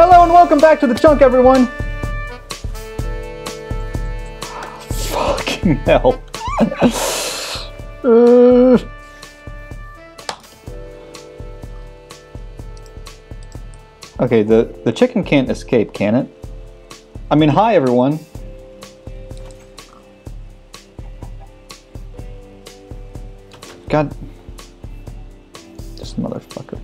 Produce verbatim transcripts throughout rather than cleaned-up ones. Hello and welcome back to The Chunk, everyone! Fucking hell. uh... Okay, the, the chicken can't escape, can it? I mean, hi everyone! God... This motherfucker.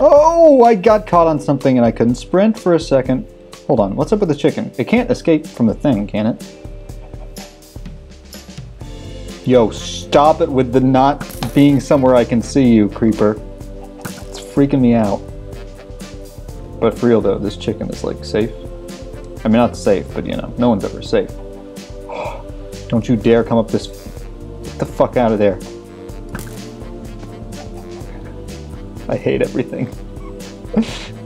Oh, I got caught on something and I couldn't sprint for a second. Hold on, what's up with the chicken? It can't escape from the thing, can it? Yo, stop it with the not being somewhere I can see you, creeper. It's freaking me out. But for real though, this chicken is like safe. I mean, not safe, but you know, no one's ever safe. Don't you dare come up this... Get the fuck out of there. I hate everything.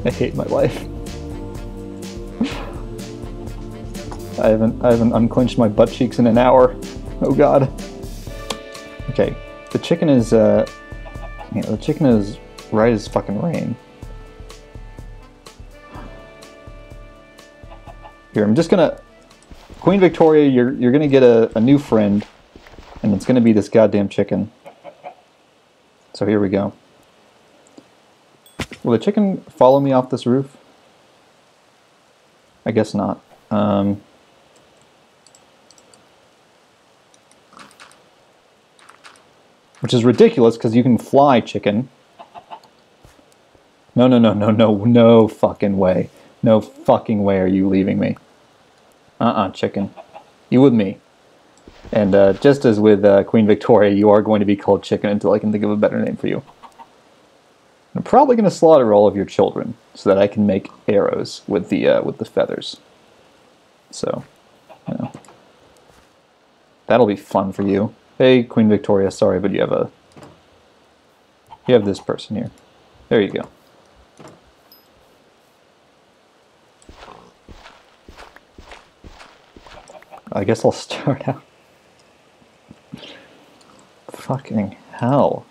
I hate my life. I haven't I haven't unclenched my butt cheeks in an hour. Oh god. Okay, the chicken is uh, you know, the chicken is right as fucking rain. Here, I'm just gonna Queen Victoria. You're you're gonna get a, a new friend, and it's gonna be this goddamn chicken. So here we go. Will the chicken follow me off this roof? I guess not. Um, which is ridiculous because you can fly, chicken. No, no, no, no, no, no fucking way. No fucking way are you leaving me. Uh-uh, chicken. You with me. And uh, just as with uh, Queen Victoria, you are going to be called chicken until I can think of a better name for you. I'm probably going to slaughter all of your children so that I can make arrows with the uh, with the feathers. So, you know, that'll be fun for you. Hey, Queen Victoria, sorry, but you have a you have this person here. There you go. I guess I'll start out. Fucking hell.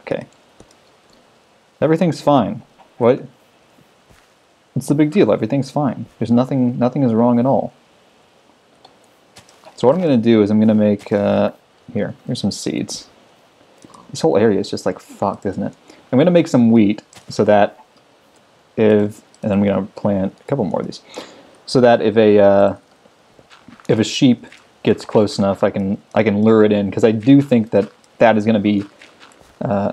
Okay. Everything's fine. What? What's the big deal? Everything's fine. There's nothing, nothing is wrong at all. So what I'm going to do is I'm going to make, uh, here, here's some seeds. This whole area is just like fucked, isn't it? I'm going to make some wheat so that if, and I'm going to plant a couple more of these, so that if a, uh, if a sheep gets close enough, I can, I can lure it in, because I do think that that is going to be uh,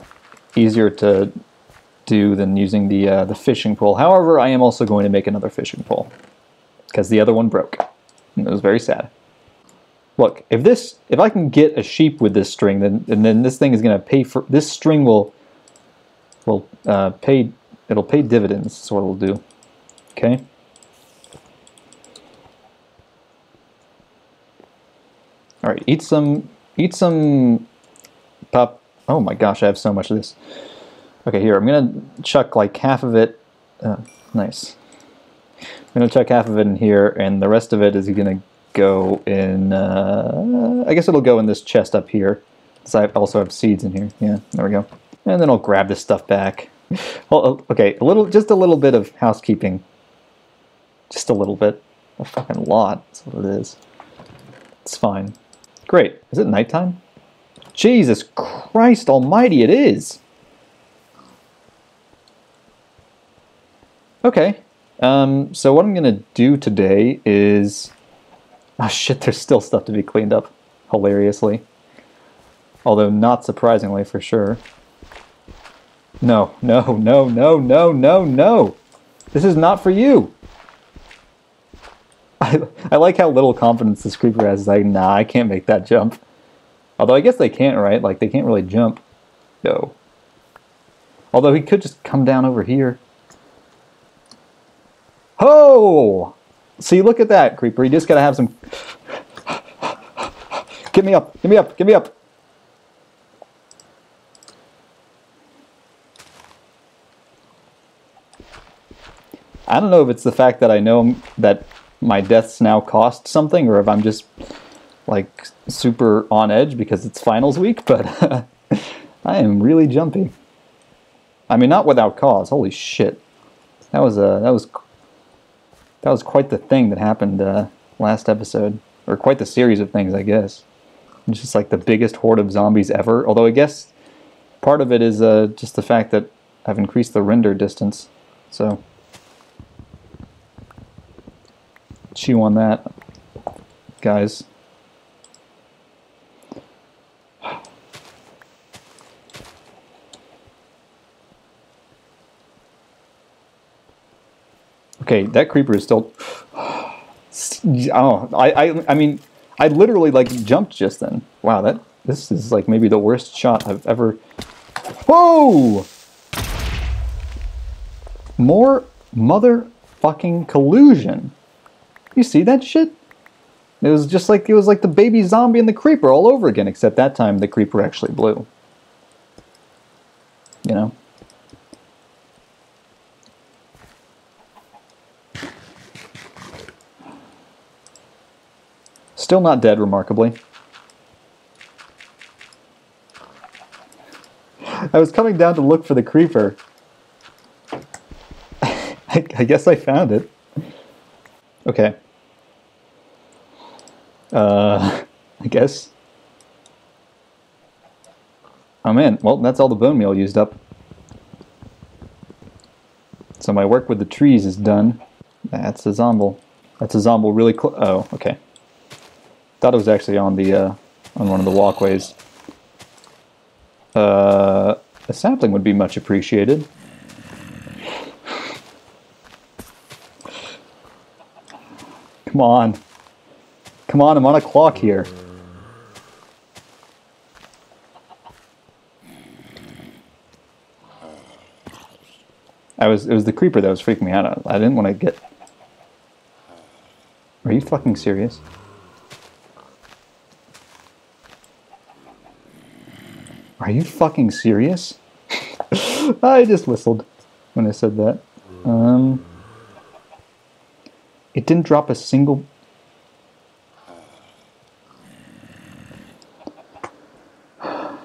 easier to do than using the uh, the fishing pole. However, I am also going to make another fishing pole because the other one broke. And it was very sad. Look, if this, if I can get a sheep with this string, then and then this thing is going to pay for this string will will uh, pay. It'll pay dividends. That's what it'll do. Okay. All right. Eat some. Eat some. Pop. Oh my gosh! I have so much of this. Okay, here, I'm going to chuck like half of it, uh, nice, I'm going to chuck half of it in here, and the rest of it is going to go in, uh, I guess it'll go in this chest up here, because I also have seeds in here, yeah, there we go. And then I'll grab this stuff back. Well, okay, a little, just a little bit of housekeeping, just a little bit, a fucking lot, that's what it is. It's fine. Great, is it nighttime? Jesus Christ almighty, it is! Okay, um, so what I'm going to do today is... Oh shit, there's still stuff to be cleaned up, hilariously. Although not surprisingly, for sure. No, no, no, no, no, no, no! This is not for you! I, I like how little confidence this creeper has. It's like, nah, I can't make that jump. Although I guess they can't, right? Like, they can't really jump. No. Although he could just come down over here. Oh! See, look at that, creeper. You just gotta have some... Get me up! Get me up! Get me up! I don't know if it's the fact that I know that my deaths now cost something, or if I'm just, like, super on edge because it's finals week, but I am really jumpy. I mean, not without cause. Holy shit. that was a uh, that was that was quite the thing that happened uh, last episode, or quite the series of things, I guess. It's just like the biggest horde of zombies ever. Although I guess part of it is uh, just the fact that I've increased the render distance, so chew on that, guys. Okay, that creeper is still... Oh, I, I, I mean, I literally, like, jumped just then. Wow, that... This is, like, maybe the worst shot I've ever... Whoa! More motherfucking collusion. You see that shit? It was just like... It was like the baby zombie and the creeper all over again, except that time the creeper actually blew. You know? Still not dead, remarkably. I was coming down to look for the creeper. I, I guess I found it. Okay. Uh, I guess. Oh man, well, that's all the bone meal used up. So my work with the trees is done. That's a zombie. That's a zombie really close. Oh, okay. Thought it was actually on the uh, on one of the walkways. Uh, a sapling would be much appreciated. Come on, come on! I'm on a clock here. I was it was the creeper that was freaking me out. I didn't want to get. Are you fucking serious? Are you fucking serious? I just whistled when I said that. Um, it didn't drop a single... I'm,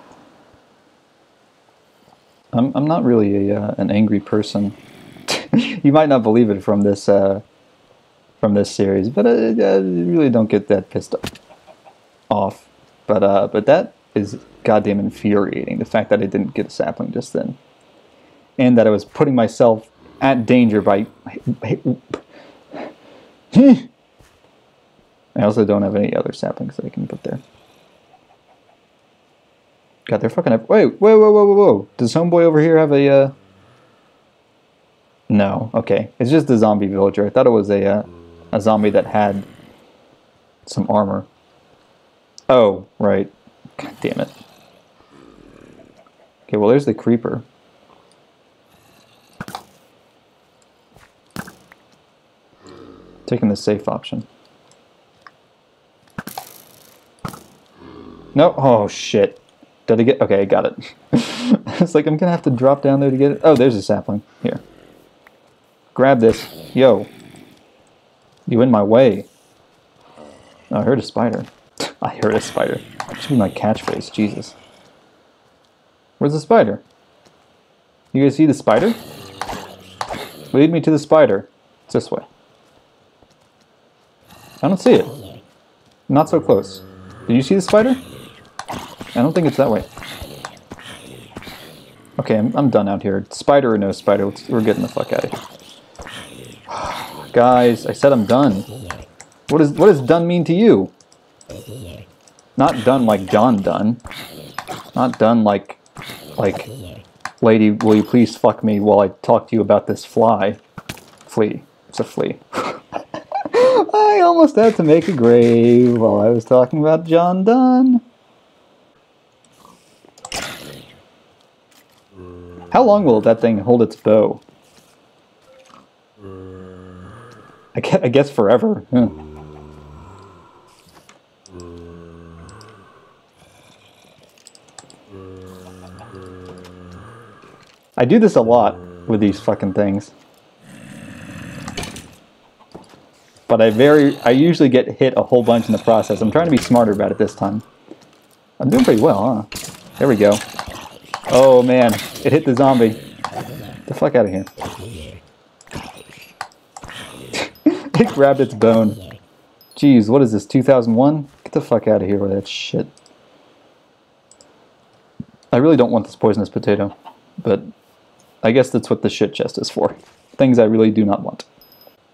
I'm not really a, uh, an angry person. You might not believe it from this, uh, from this series, but I, I really don't get that pissed off. But, uh, but that... is goddamn infuriating, the fact that I didn't get a sapling just then. And that I was putting myself at danger by... I also don't have any other saplings that I can put there. God, they're fucking up. Wait, whoa, whoa, whoa, whoa, whoa. Does homeboy over here have a... Uh... No, okay. It's just a zombie villager. I thought it was a, uh, a zombie that had some armor. Oh, right. God damn it. Okay, well, there's the creeper. Taking the safe option. No, oh shit. Did I get, okay, I got it. It's like, I'm gonna have to drop down there to get it. Oh, there's a sapling, here. Grab this, yo. You in my way. Oh, I heard a spider. I heard a spider. That should be my catchphrase, Jesus. Where's the spider? You guys see the spider? Lead me to the spider. It's this way. I don't see it. Not so close. Did you see the spider? I don't think it's that way. Okay, I'm, I'm done out here. Spider or no spider, let's, we're getting the fuck out of here. Guys, I said I'm done. What is, what does done mean to you? Not done like John Donne. Not done like, like, lady, will you please fuck me while I talk to you about this fly? Flea. It's a flea. I almost had to make a grave while I was talking about John Donne. How long will that thing hold its bow? I guess, I guess forever. Huh. I do this a lot with these fucking things. But I very, I usually get hit a whole bunch in the process. I'm trying to be smarter about it this time. I'm doing pretty well, huh? There we go. Oh man, it hit the zombie. Get the fuck out of here. It grabbed its bone. Jeez, what is this, two thousand one? Get the fuck out of here with that shit. I really don't want this poisonous potato, but I guess that's what the shit chest is for. Things I really do not want.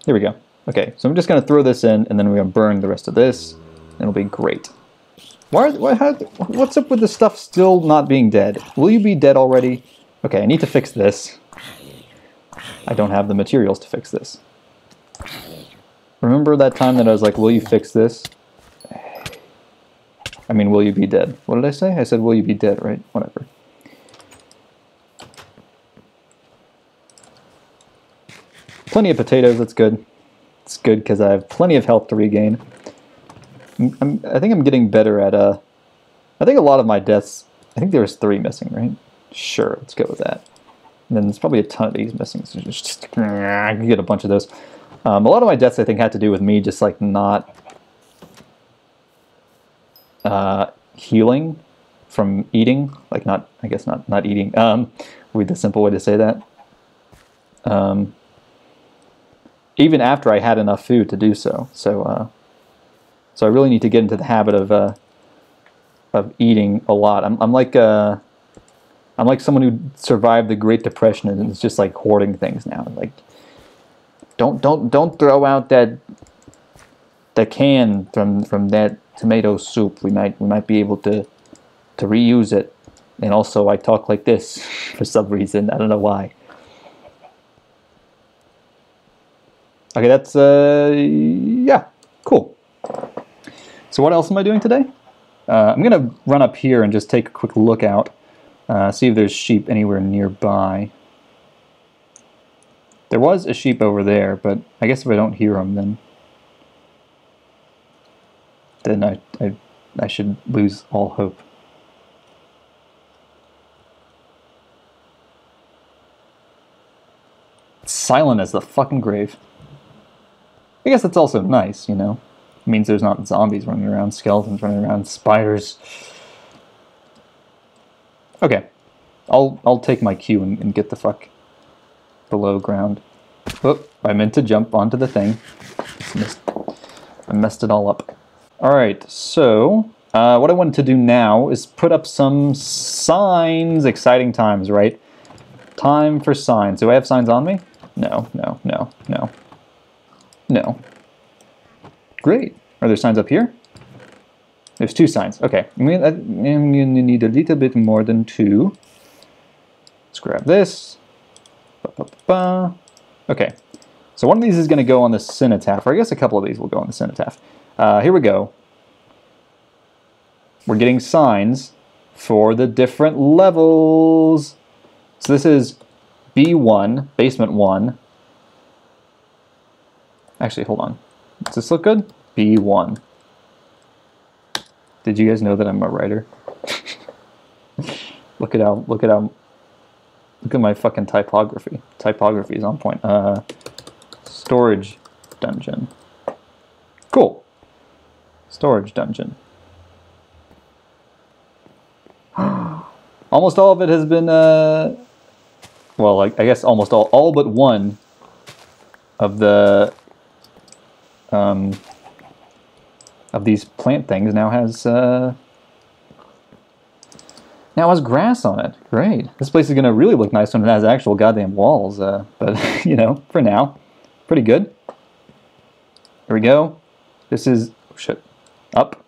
Here we go. Okay, so I'm just going to throw this in, and then we're going to burn the rest of this. It'll be great. Why, why, how, what's up with the stuff still not being dead? Will you be dead already? Okay, I need to fix this. I don't have the materials to fix this. Remember that time that I was like, will you fix this? I mean, will you be dead? What did I say? I said, will you be dead, right? Whatever. Plenty of potatoes, that's good. It's good because I have plenty of health to regain. I'm, I'm, I think I'm getting better at, uh, I think a lot of my deaths, I think there was three missing, right? Sure, let's go with that. And then there's probably a ton of these missing, so just, just I can get a bunch of those. Um, a lot of my deaths, I think, had to do with me just, like, not uh, healing from eating. Like, not, I guess not, not eating. Um, would be the simple way to say that. Um... Even after I had enough food to do so, so uh, so I really need to get into the habit of uh, of eating a lot. I'm I'm like uh, I'm like someone who survived the Great Depression and is just like hoarding things now. Like, don't don't don't throw out that the can from from that tomato soup. We might we might be able to to reuse it. And also, I talk like this for some reason. I don't know why. Okay, that's, uh, yeah, cool. So what else am I doing today? Uh, I'm going to run up here and just take a quick look out, uh, see if there's sheep anywhere nearby. There was a sheep over there, but I guess if I don't hear them, then then I, I, I should lose all hope. It's silent as the fucking grave. I guess that's also nice, you know? It means there's not zombies running around, skeletons running around, spiders. Okay. I'll I'll take my cue and, and get the fuck below ground. Whoop, I meant to jump onto the thing. Missed, I messed it all up. Alright, so uh, what I wanted to do now is put up some signs. Exciting times, right? Time for signs. Do I have signs on me? No, no, no, no. No. Great. Are there signs up here? There's two signs. Okay. I'm going to need a little bit more than two. Let's grab this. Ba-ba-ba. Okay. So one of these is going to go on the cenotaph, or I guess a couple of these will go on the cenotaph. Uh, here we go. We're getting signs for the different levels. So this is B one, basement one. Actually, hold on. Does this look good? B one. Did you guys know that I'm a writer? Look at how, look at how, look at my fucking typography. Typography is on point. Uh, storage dungeon. Cool. Storage dungeon. Almost all of it has been, uh, well, I, I guess almost all, all but one of the Um, of these plant things now has uh, now has grass on it. Great. This place is going to really look nice when it has actual goddamn walls. Uh, but you know, for now, pretty good. Here we go. This is oh shit up.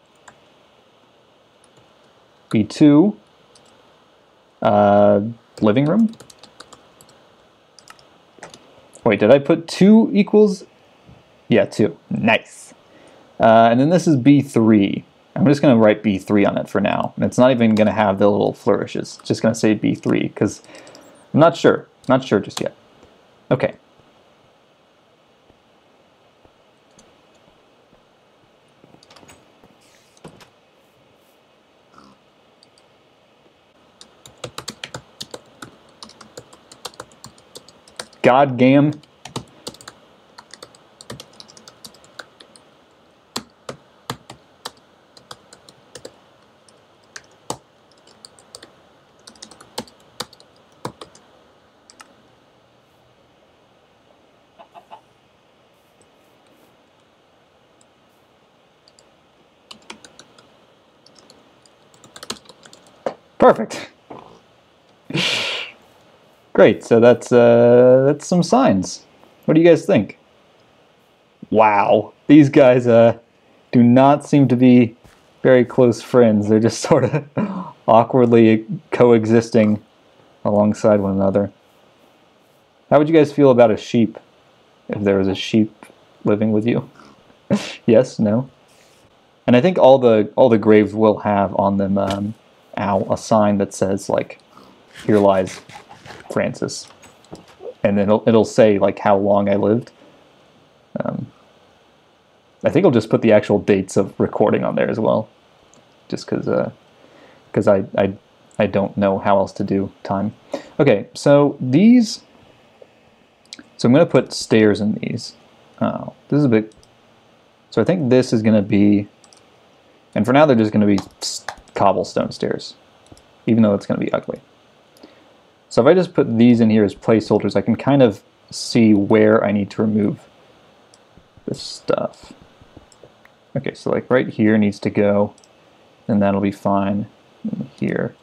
B two. Uh, living room. Wait, did I put two equals? Yeah, two. Nice. Uh, and then this is B three. I'm just going to write B three on it for now. And it's not even going to have the little flourishes. It's just going to say B three because I'm not sure. Not sure just yet. Okay. God damn. Perfect. Great. So that's uh, that's some signs. What do you guys think? Wow, these guys uh, do not seem to be very close friends. They're just sort of awkwardly coexisting alongside one another. How would you guys feel about a sheep if there was a sheep living with you? Yes, no? And I think all the all the graves will have on them um, ow, a sign that says, like, here lies Francis. And then it'll, it'll say, like, how long I lived. Um, I think I'll just put the actual dates of recording on there as well. Just because uh, 'cause I, I, I don't know how else to do time. Okay, so these... So I'm going to put stairs in these. Oh, this is a bit... So I think this is going to be... And for now they're just going to be cobblestone stairs, even though it's going to be ugly. So if I just put these in here as placeholders, I can kind of see where I need to remove this stuff. Okay, so like right here needs to go, and that'll be fine here.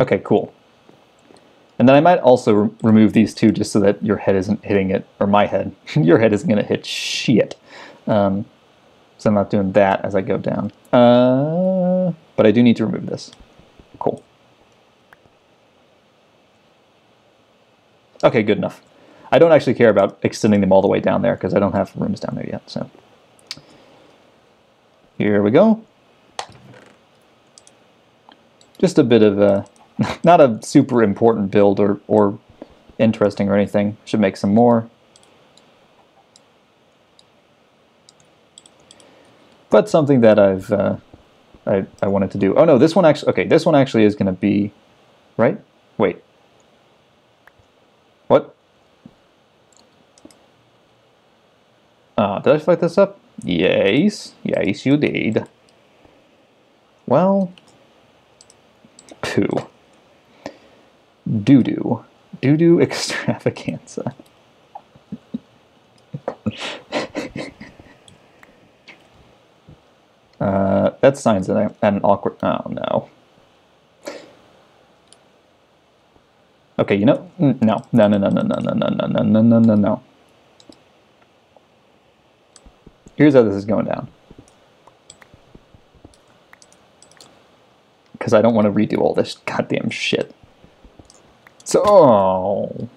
Okay, cool. And then I might also re remove these two just so that your head isn't hitting it, or my head. Your head isn't going to hit shit. Um, so I'm not doing that as I go down. Uh, but I do need to remove this. Cool. Okay, good enough. I don't actually care about extending them all the way down there because I don't have rooms down there yet. So here we go. Just a bit of a... Not a super important build or, or interesting or anything. Should make some more. But something that I've uh, I, I wanted to do. Oh no, this one actually, okay, this one actually is going to be, right? Wait. What? Uh, did I fuck this up? Yes. Yes, you did. Well. Two. Doo-doo. Doo-doo extravaganza. uh, that signs at an awkward... Oh, no. Okay, you know... No. No, no, no, no, no, no, no, no, no, no, no, no, no. Here's how this is going down. Because I don't want to redo all this goddamn shit. So, oh.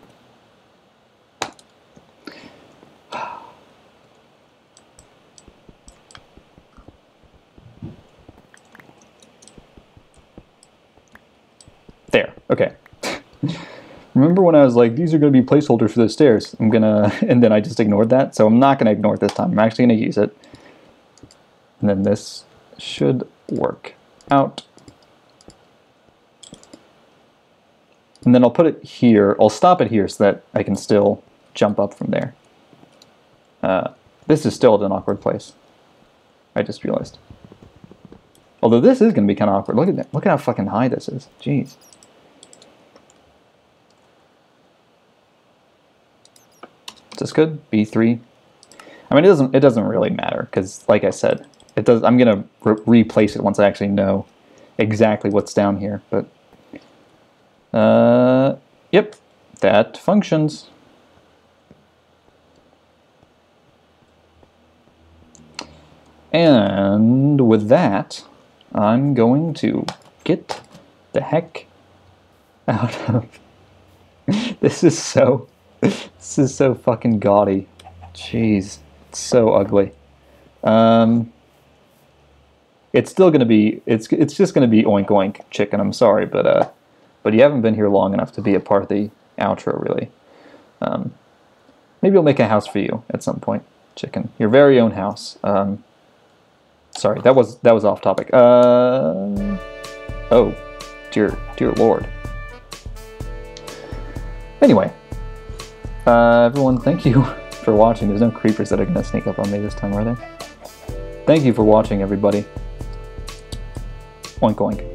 There, okay. Remember when I was like, these are going to be placeholders for the stairs. I'm going to, and then I just ignored that. So I'm not going to ignore it this time. I'm actually going to use it. And then this should work out. And then I'll put it here. I'll stop it here so that I can still jump up from there. Uh, this is still at an awkward place. I just realized. Although this is going to be kind of awkward. Look at that. Look at how fucking high this is. Jeez. Is this good? B three. I mean, it doesn't. It doesn't really matter because, like I said, it does. I'm going to re replace it once I actually know exactly what's down here, but. Uh, yep, that functions. And with that, I'm going to get the heck out of... This is so... This is so fucking gaudy. Jeez, it's so ugly. Um, it's still gonna be... It's, it's just gonna be oink oink chicken, I'm sorry, but, uh... But you haven't been here long enough to be a part of the outro, really. Um, maybe I'll make a house for you at some point, chicken. Your very own house. Um, sorry, that was that was off topic. Uh, oh, dear, dear Lord. Anyway, uh, everyone, thank you for watching. There's no creepers that are going to sneak up on me this time, are there? Thank you for watching, everybody. Oink, oink.